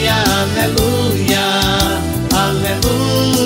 Aleluia, aleluia, aleluia, aleluia.